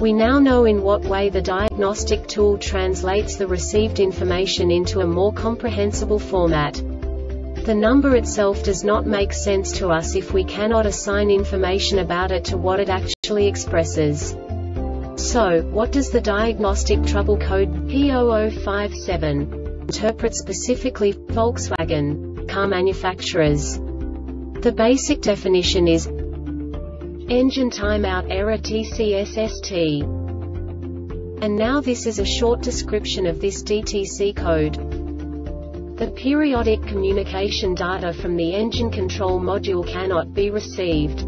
We now know in what way the diagnostic tool translates the received information into a more comprehensible format. The number itself does not make sense to us if we cannot assign information about it to what it actually expresses. So, what does the diagnostic trouble code P0057 interpret specifically for Volkswagen car manufacturers? The basic definition is engine timeout error TC-SST. And now this is a short description of this DTC code. The periodic communication data from the engine control module cannot be received.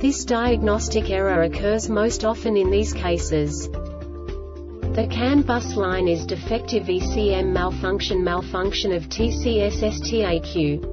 This diagnostic error occurs most often in these cases. The CAN bus line is defective, ECM malfunction of TC-SST-ECU.